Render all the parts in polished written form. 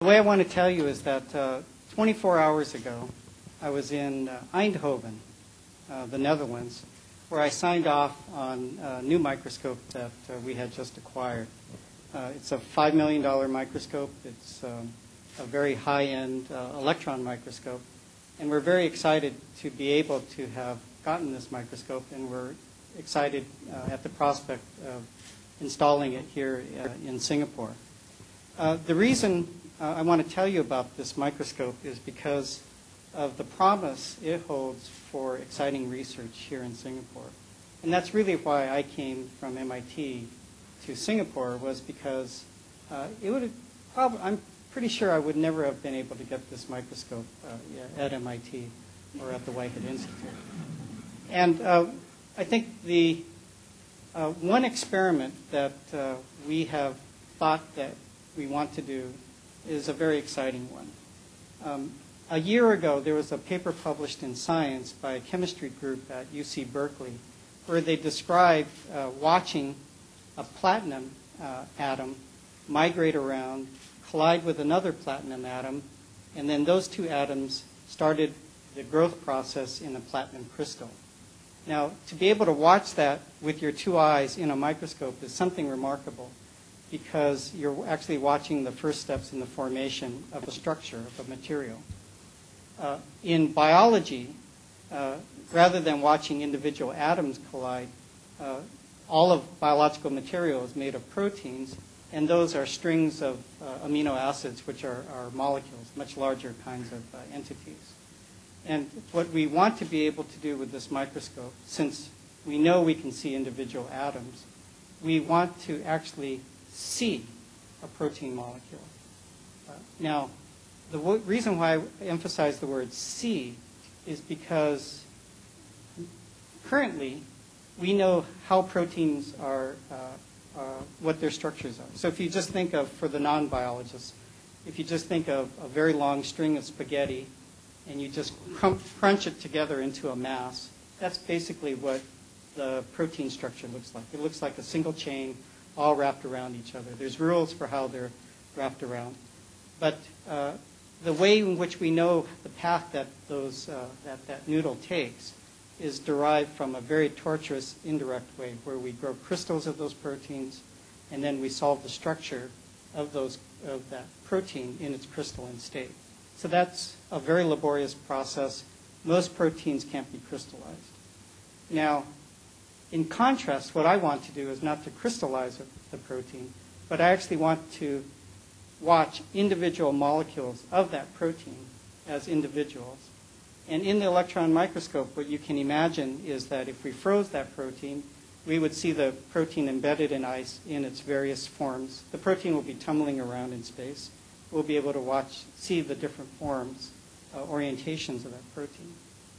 The way I want to tell you is that 24 hours ago, I was in Eindhoven, the Netherlands, where I signed off on a new microscope that we had just acquired. It's a $5 million microscope. It's a very high-end electron microscope. And we're very excited to be able to have gotten this microscope, and we're excited at the prospect of installing it here in Singapore. The reason I want to tell you about this microscope is because of the promise it holds for exciting research here in Singapore. And that's really why I came from MIT to Singapore, was because it would have probably, I'm pretty sure I would never have been able to get this microscope at MIT or at the Whitehead Institute. And I think the one experiment that we have thought that we want to do is a very exciting one. A year ago, there was a paper published in Science by a chemistry group at UC Berkeley where they described watching a platinum atom migrate around, collide with another platinum atom, and then those two atoms started the growth process in a platinum crystal. Now, to be able to watch that with your two eyes in a microscope is something remarkable, because you're actually watching the first steps in the formation of a structure, of a material. In biology, rather than watching individual atoms collide, all of biological material is made of proteins, and those are strings of amino acids, which are molecules, much larger kinds of entities. And what we want to be able to do with this microscope, since we know we can see individual atoms, we want to actually see a protein molecule. Now, the reason why I emphasize the word see is because currently we know how proteins are, what their structures are. So if you just think of, for the non-biologists, if you just think of a very long string of spaghetti and you just crunch it together into a mass, that's basically what the protein structure looks like. It looks like a single chain all wrapped around each other. There's rules for how they're wrapped around. But the way in which we know the path that those, that noodle takes is derived from a very tortuous indirect way where we grow crystals of those proteins and then we solve the structure of, that protein in its crystalline state. So that's a very laborious process. Most proteins can't be crystallized. Now, in contrast, what I want to do is not to crystallize the protein, but I actually want to watch individual molecules of that protein as individuals. And in the electron microscope, what you can imagine is that if we froze that protein, we would see the protein embedded in ice in its various forms. The protein will be tumbling around in space. We'll be able to watch, see the different forms, orientations of that protein.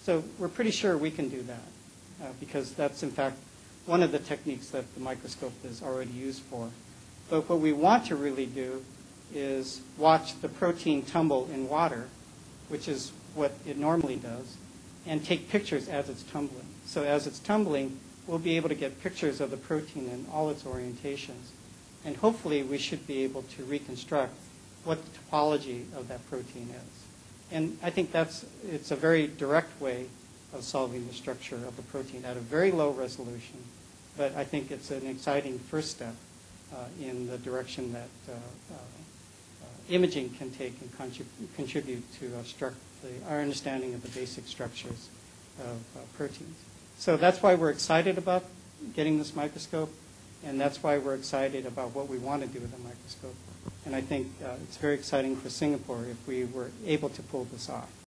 So we're pretty sure we can do that. Because that's, in fact, one of the techniques that the microscope is already used for. But what we want to really do is watch the protein tumble in water, which is what it normally does, and take pictures as it's tumbling. So as it's tumbling, we'll be able to get pictures of the protein in all its orientations. And hopefully, we should be able to reconstruct what the topology of that protein is. And I think that's, it's a very direct way of solving the structure of the protein at a very low resolution, but I think it's an exciting first step in the direction that imaging can take and contribute to our understanding of the basic structures of proteins. So that's why we're excited about getting this microscope, and that's why we're excited about what we want to do with the microscope. And I think it's very exciting for Singapore if we were able to pull this off.